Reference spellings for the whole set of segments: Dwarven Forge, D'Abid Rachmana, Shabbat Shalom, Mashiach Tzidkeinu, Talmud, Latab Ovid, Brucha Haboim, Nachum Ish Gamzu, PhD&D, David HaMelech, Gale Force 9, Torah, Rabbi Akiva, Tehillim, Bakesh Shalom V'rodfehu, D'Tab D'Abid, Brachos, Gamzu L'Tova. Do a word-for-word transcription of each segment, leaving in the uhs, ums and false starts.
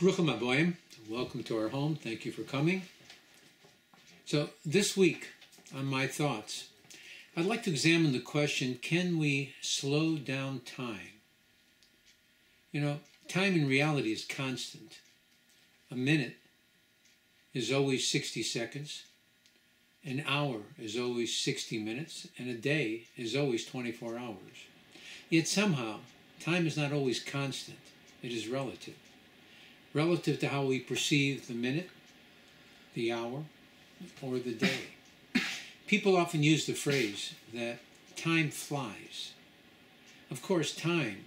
Brucha Haboim, welcome to our home. Thank you for coming. So this week, on My Thoughts, I'd like to examine the question, can we slow down time? You know, time in reality is constant. A minute is always sixty seconds. An hour is always sixty minutes. And a day is always twenty-four hours. Yet somehow, time is not always constant. It is relative. Relative to how we perceive the minute, the hour, or the day. People often use the phrase that time flies. Of course, time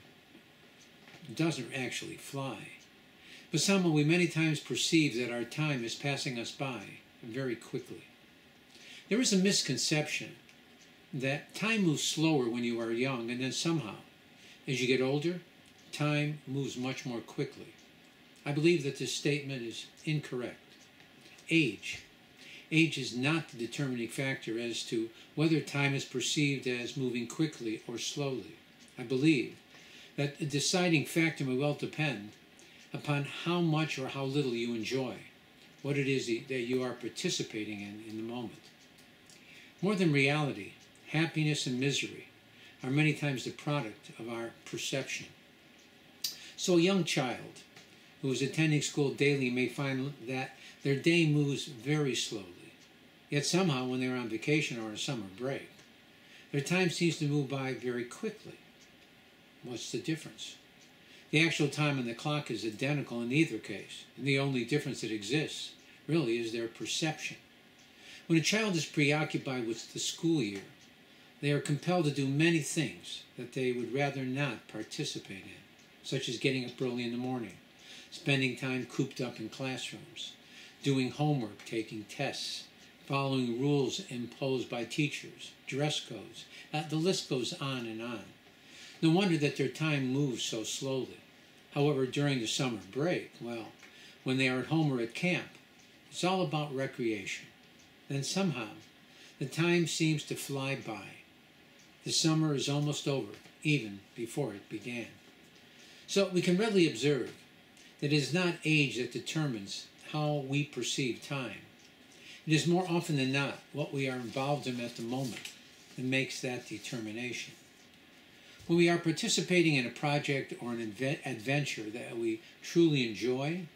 doesn't actually fly. But somehow we many times perceive that our time is passing us by very quickly. There is a misconception that time moves slower when you are young, and then somehow, as you get older, time moves much more quickly. I believe that this statement is incorrect. Age. Age is not the determining factor as to whether time is perceived as moving quickly or slowly. I believe that a deciding factor may well depend upon how much or how little you enjoy, what it is that you are participating in in the moment. More than reality, happiness and misery are many times the product of our perception. So a young child who is attending school daily may find that their day moves very slowly. Yet somehow, when they're on vacation or a summer break, their time seems to move by very quickly. What's the difference? The actual time on the clock is identical in either case, and the only difference that exists, really, is their perception. When a child is preoccupied with the school year, they are compelled to do many things that they would rather not participate in, such as getting up early in the morning, spending time cooped up in classrooms, doing homework, taking tests, following rules imposed by teachers, dress codes. Uh, the list goes on and on. No wonder that their time moves so slowly. However, during the summer break, well, when they are at home or at camp, it's all about recreation. Then somehow, the time seems to fly by. The summer is almost over, even before it began. So we can readily observe that it is not age that determines how we perceive time. It is more often than not what we are involved in at the moment that makes that determination. When we are participating in a project or an adventure that we truly enjoy,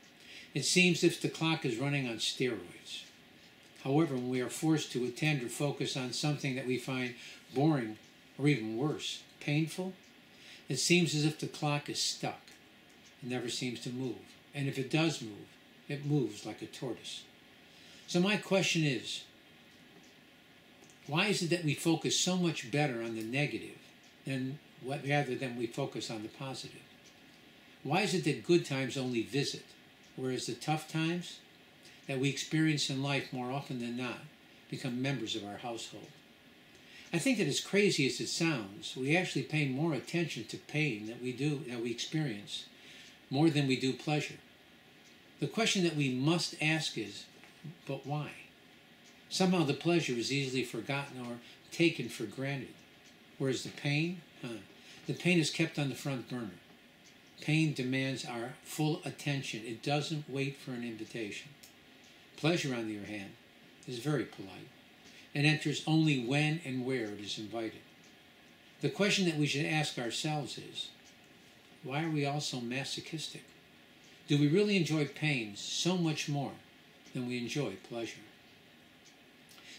it seems as if the clock is running on steroids. However, when we are forced to attend or focus on something that we find boring or even worse, painful, it seems as if the clock is stuck. It never seems to move. And if it does move, it moves like a tortoise. So my question is, why is it that we focus so much better on the negative than rather than we focus on the positive? Why is it that good times only visit, whereas the tough times that we experience in life more often than not become members of our household? I think that as crazy as it sounds, we actually pay more attention to pain that we do, that we experience, more than we do pleasure. The question that we must ask is, but why? Somehow the pleasure is easily forgotten or taken for granted, whereas the pain, huh, the pain is kept on the front burner. Pain demands our full attention. It doesn't wait for an invitation. Pleasure, on the other hand, is very polite and enters only when and where it is invited. The question that we should ask ourselves is, why are we all so masochistic? Do we really enjoy pain so much more than we enjoy pleasure?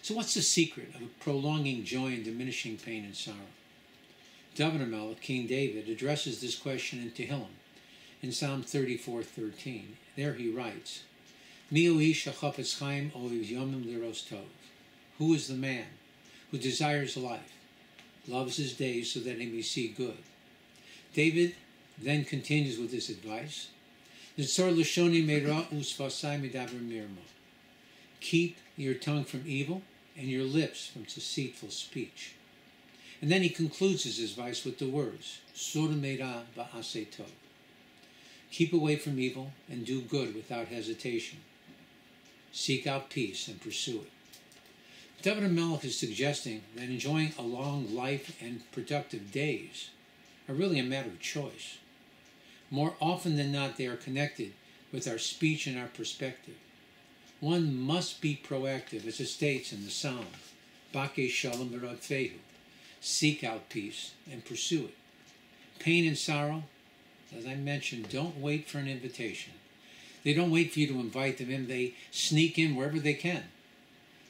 So what's the secret of prolonging joy and diminishing pain and sorrow? David HaMelech, King David, addresses this question in Tehillim, in Psalm thirty-four thirteen. There he writes, who is the man who desires life, loves his days so that he may see good? David then continues with this advice, keep your tongue from evil and your lips from deceitful speech. And then he concludes his advice with the words, keep away from evil and do good without hesitation. Seek out peace and pursue it. David HaMelech is suggesting that enjoying a long life and productive days are really a matter of choice. More often than not, they are connected with our speech and our perspective. One must be proactive, as it states in the Psalm, Bakesh Shalom V'rodfehu, seek out peace and pursue it. Pain and sorrow, as I mentioned, don't wait for an invitation. They don't wait for you to invite them in. They sneak in wherever they can.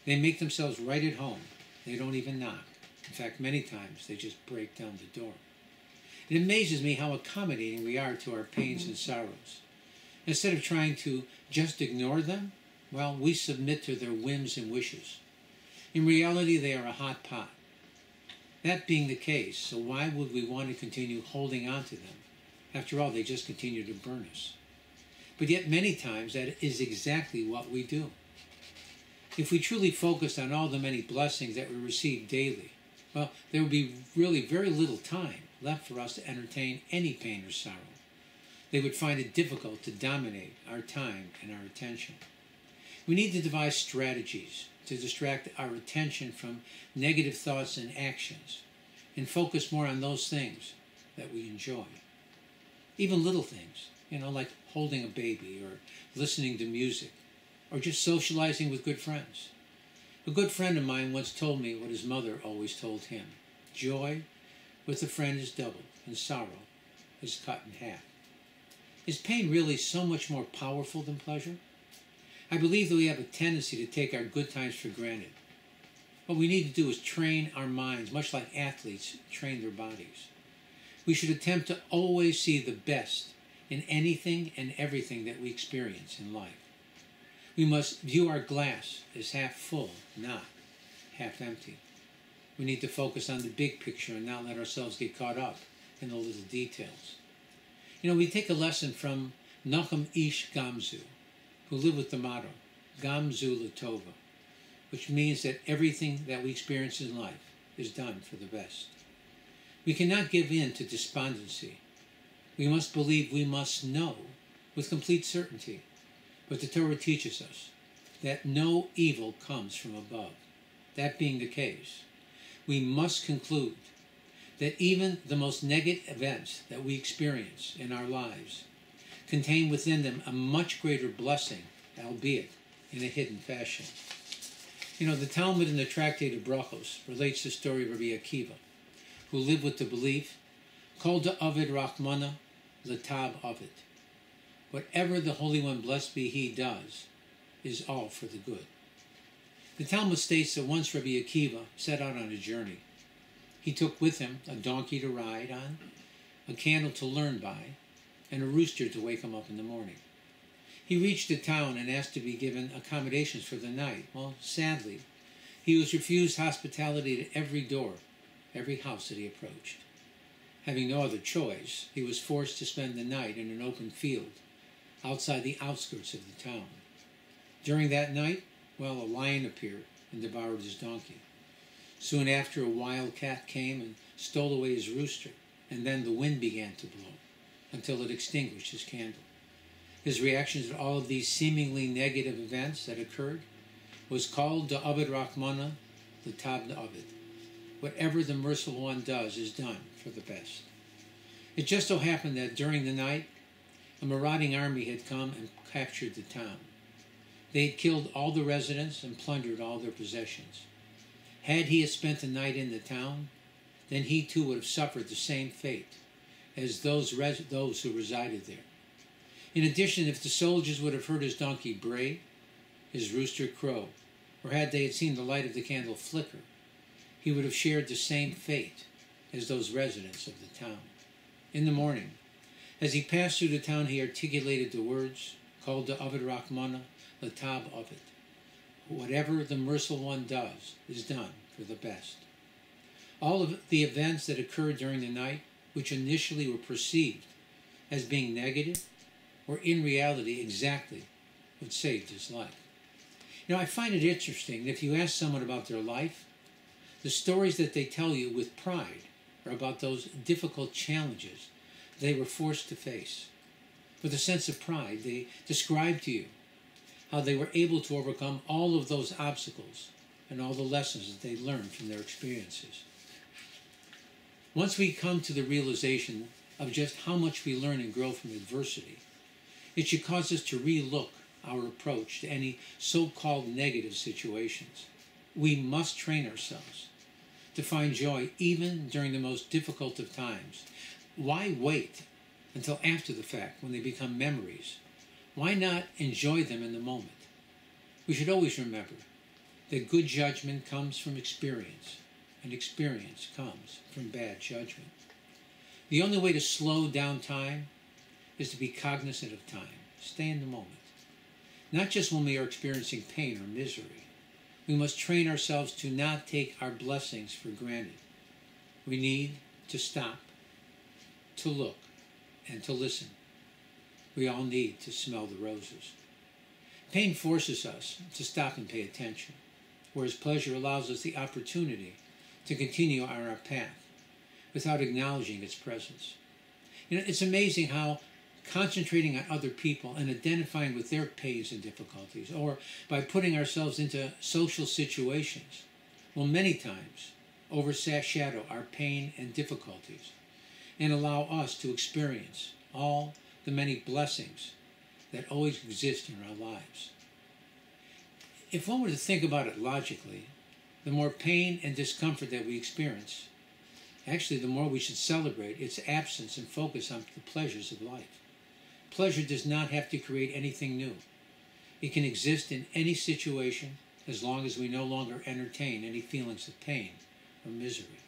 They make themselves right at home. They don't even knock. In fact, many times they just break down the door. It amazes me how accommodating we are to our pains and sorrows. Instead of trying to just ignore them, well, we submit to their whims and wishes. In reality, they are a hot pot. That being the case, so why would we want to continue holding on to them? After all, they just continue to burn us. But yet many times that is exactly what we do. If we truly focused on all the many blessings that we receive daily, well, there would be really very little time left for us to entertain any pain or sorrow. They would find it difficult to dominate our time and our attention. We need to devise strategies to distract our attention from negative thoughts and actions and focus more on those things that we enjoy. Even little things, you know, like holding a baby or listening to music or just socializing with good friends. A good friend of mine once told me what his mother always told him. Joy with a friend is doubled and sorrow is cut in half. Is pain really so much more powerful than pleasure? I believe that we have a tendency to take our good times for granted. What we need to do is train our minds, much like athletes train their bodies. We should attempt to always see the best in anything and everything that we experience in life. We must view our glass as half full, not half empty. We need to focus on the big picture and not let ourselves get caught up in the little details. You know, we take a lesson from Nachum Ish Gamzu, who live with the motto, Gamzu L'Tova, which means that everything that we experience in life is done for the best. We cannot give in to despondency. We must believe we must know with complete certainty. But the Torah teaches us that no evil comes from above. That being the case, we must conclude that even the most negative events that we experience in our lives contain within them a much greater blessing, albeit in a hidden fashion. You know, the Talmud in the Tractate of Brachos relates the story of Rabbi Akiva, who lived with the belief, D'Abid Rachmana, Latab Ovid. Whatever the Holy One, blessed be He, does, is all for the good. The Talmud states that once Rabbi Akiva set out on a journey. He took with him a donkey to ride on, a candle to learn by, and a rooster to wake him up in the morning. He reached a town and asked to be given accommodations for the night. Well, sadly, he was refused hospitality at every door, every house that he approached. Having no other choice, he was forced to spend the night in an open field outside the outskirts of the town. During that night, well, a lion appeared and devoured his donkey. Soon after, a wild cat came and stole away his rooster, and then the wind began to blow until it extinguished his candle. His reactions to all of these seemingly negative events that occurred was called D'Abid Rachmana, D'Tab D'Abid. Whatever the Merciful One does is done for the best. It just so happened that during the night, a marauding army had come and captured the town. They had killed all the residents and plundered all their possessions. Had he had spent the night in the town, then he too would have suffered the same fate as those, res those who resided there. In addition, if the soldiers would have heard his donkey bray, his rooster crow, or had they had seen the light of the candle flicker, he would have shared the same fate as those residents of the town. In the morning, as he passed through the town, he articulated the words, called D'Abid Rachmana, Latab Ovid. Whatever the Merciful One does is done for the best. All of the events that occurred during the night, which initially were perceived as being negative, were in reality exactly what saved his life. Now, I find it interesting that if you ask someone about their life, the stories that they tell you with pride are about those difficult challenges they were forced to face. With a sense of pride, they describe to you how they were able to overcome all of those obstacles and all the lessons that they learned from their experiences. Once we come to the realization of just how much we learn and grow from adversity, It should cause us to re-look our approach to any so-called negative situations. We must train ourselves to find joy even during the most difficult of times. Why wait until after the fact when they become memories? Why not enjoy them in the moment? We should always remember that good judgment comes from experience, and experience comes from bad judgment. The only way to slow down time is to be cognizant of time. Stay in the moment. Not just when we are experiencing pain or misery. We must train ourselves to not take our blessings for granted. We need to stop, to look, and to listen. We all need to smell the roses. Pain forces us to stop and pay attention, whereas pleasure allows us the opportunity to continue on our path without acknowledging its presence. You know, it's amazing how concentrating on other people and identifying with their pains and difficulties, or by putting ourselves into social situations, will many times overshadow our pain and difficulties and allow us to experience all the many blessings that always exist in our lives. If one were to think about it logically, the more pain and discomfort that we experience, actually the more we should celebrate its absence and focus on the pleasures of life. Pleasure does not have to create anything new. It can exist in any situation as long as we no longer entertain any feelings of pain or misery.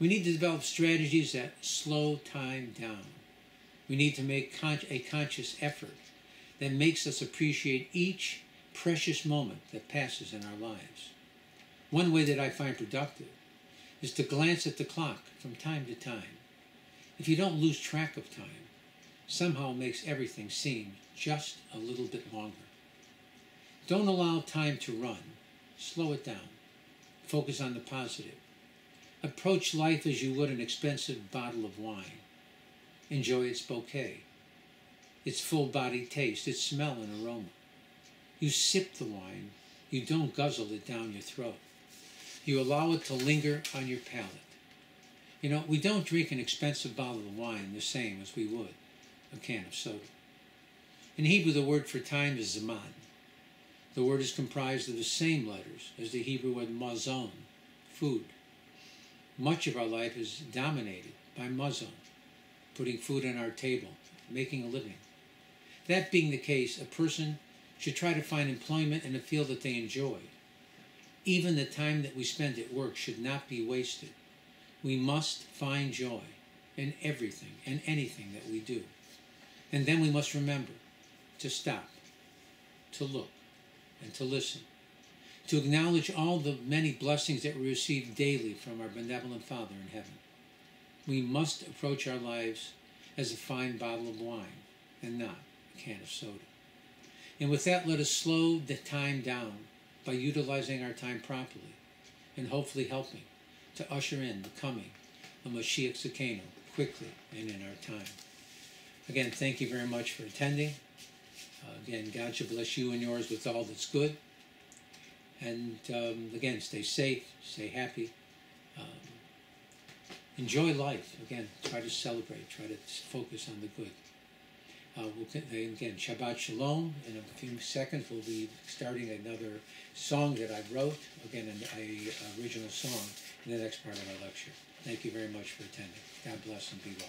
We need to develop strategies that slow time down. We need to make con- a conscious effort that makes us appreciate each precious moment that passes in our lives. One way that I find productive is to glance at the clock from time to time. If you don't lose track of time, somehow it makes everything seem just a little bit longer. Don't allow time to run. Slow it down. Focus on the positive. Approach life as you would an expensive bottle of wine. Enjoy its bouquet, its full-bodied taste, its smell and aroma. You sip the wine. You don't guzzle it down your throat. You allow it to linger on your palate. You know, we don't drink an expensive bottle of wine the same as we would a can of soda. In Hebrew, the word for time is zaman. The word is comprised of the same letters as the Hebrew word mazon, food. Much of our life is dominated by mazon, putting food on our table, making a living. That being the case, a person should try to find employment in a field that they enjoy. Even the time that we spend at work should not be wasted. We must find joy in everything and anything that we do. And then we must remember to stop, to look, and to listen, to acknowledge all the many blessings that we receive daily from our benevolent Father in heaven. We must approach our lives as a fine bottle of wine and not a can of soda. And with that, let us slow the time down by utilizing our time properly and hopefully helping to usher in the coming of Mashiach Tzidkeinu quickly and in our time. Again, thank you very much for attending. Uh, again, God shall bless you and yours with all that's good. And um, again, stay safe, stay happy. Um, enjoy life. Again, try to celebrate, try to focus on the good. Uh, we'll, again, Shabbat Shalom. In a few seconds, we'll be starting another song that I wrote. Again, an a original song in the next part of our lecture. Thank you very much for attending. God bless and be well.